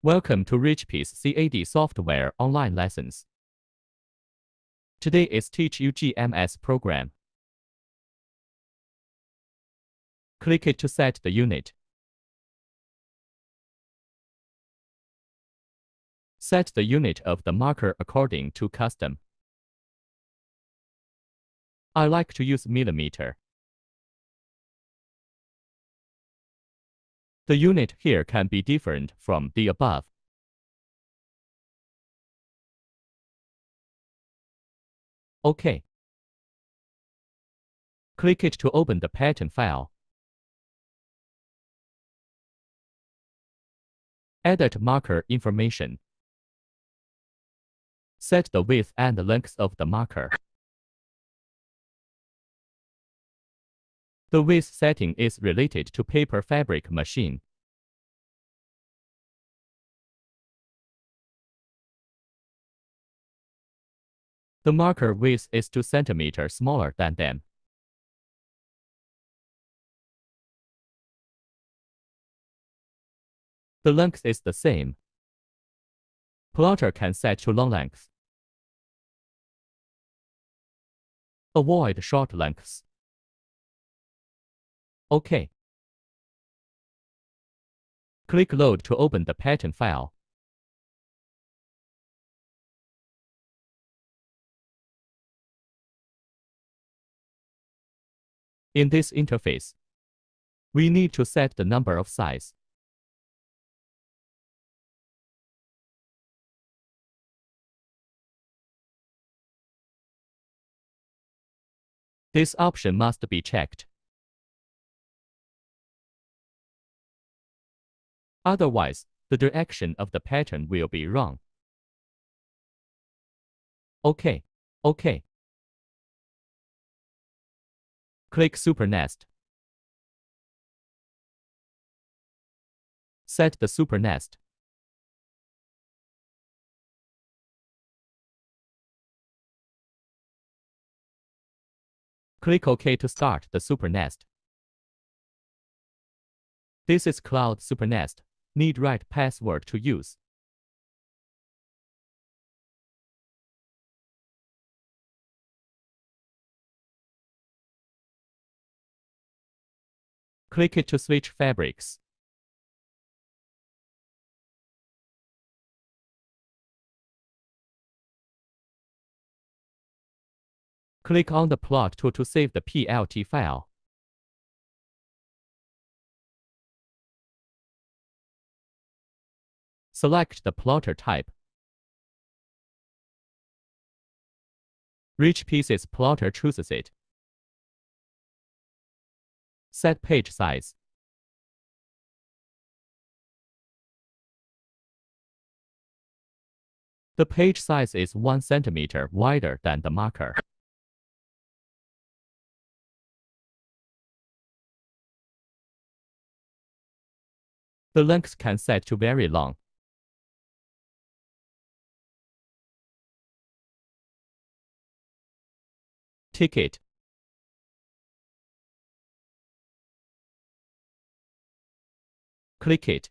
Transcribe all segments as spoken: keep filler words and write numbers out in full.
Welcome to Richpeace C A D Software Online Lessons. Today is TeachUGMS program. Click it to set the unit. Set the unit of the marker according to custom. I like to use millimeter. The unit here can be different from the above. OK. Click it to open the pattern file. Edit marker information. Set the width and the length of the marker. The width setting is related to paper fabric machine. The marker width is two centimeters smaller than them. The length is the same. Plotter can set to long length. Avoid short lengths. OK. Click Load to open the pattern file. In this interface, we need to set the number of size. This option must be checked. Otherwise, the direction of the pattern will be wrong. OK. OK. Click SuperNest. Set the SuperNest. Click OK to start the SuperNest. This is Cloud SuperNest. Need right password to use. Click it to switch fabrics. Click on the plot tool to save the P L T file. Select the plotter type. Richpeace's plotter chooses it. Set page size. The page size is one centimeter wider than the marker. The length can set to very long. Tick it. Click it.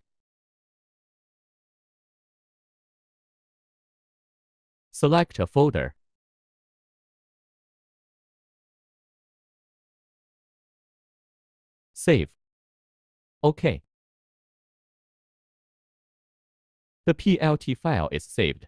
Select a folder. Save. OK. The P L T file is saved.